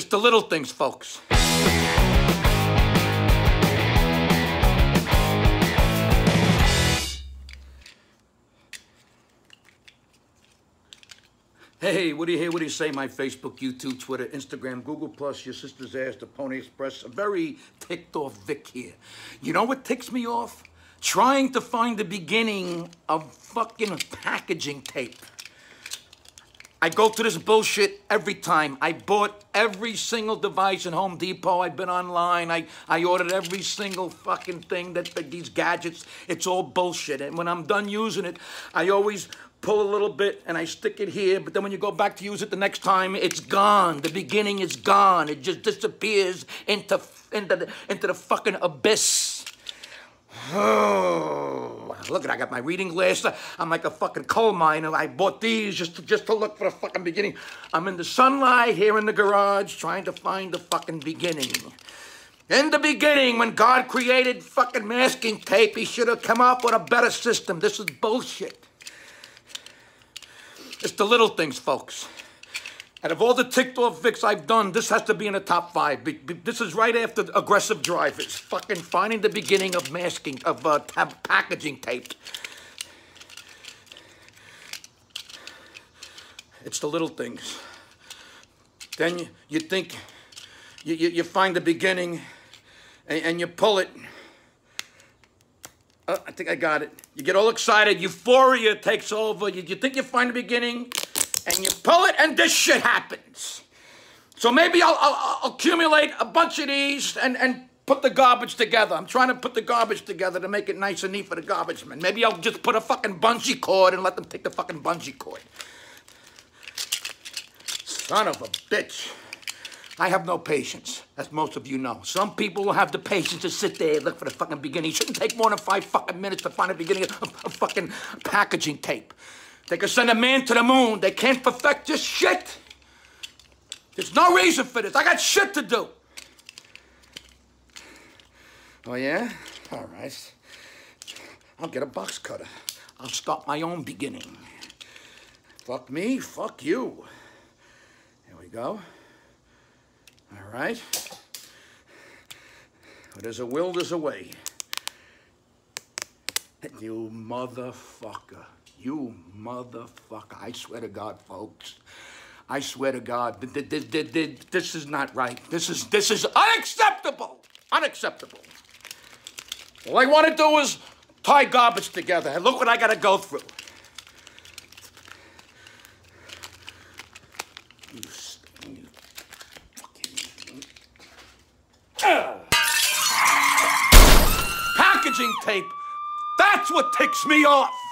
Just the little things, folks. Hey, what do you say, my Facebook, YouTube, Twitter, Instagram, Google+, your sister's ass, the Pony Express, a very ticked off Vic here. You know what ticks me off? Trying to find the beginning of fucking packaging tape. I go through this bullshit every time. I bought every single device in Home Depot. I've been online. I ordered every single fucking thing, that these gadgets. It's all bullshit. And when I'm done using it, I always pull a little bit, and I stick it here, but then when you go back to use it the next time, it's gone. The beginning is gone. It just disappears into the fucking abyss. Oh, look at, I got my reading glass. I'm like a fucking coal miner. I bought these just to look for the fucking beginning. I'm in the sunlight here in the garage trying to find the fucking beginning. In the beginning, when God created fucking masking tape, he should have come up with a better system. This is bullshit. It's the little things, folks. Out of all the ticked off Vics I've done, this has to be in the top 5. This is right after aggressive drivers. Fucking finding the beginning of masking, of packaging tape. It's the little things. Then you think, you find the beginning and you pull it. I think I got it. You get all excited. Euphoria takes over. You think you find the beginning, and you pull it, and this shit happens. So maybe I'll accumulate a bunch of these and put the garbage together. I'm trying to put the garbage together to make it nice and neat for the garbage man. Maybe I'll just put a fucking bungee cord and let them take the fucking bungee cord. Son of a bitch. I have no patience, as most of you know. Some people will have the patience to sit there and look for the fucking beginning. It shouldn't take more than 5 fucking minutes to find the beginning of fucking packaging tape. They could send a man to the moon. They can't perfect this shit. There's no reason for this. I got shit to do. Oh, yeah? All right. I'll get a box cutter. I'll start my own beginning. Fuck me, fuck you. Here we go. All right. But there's a will, there's a way. You motherfucker. You motherfucker. I swear to God, folks. I swear to God. This is not right. This is unacceptable. Unacceptable. All I want to do is tie garbage together. And look what I got to go through. Packaging tape, that's what ticks me off.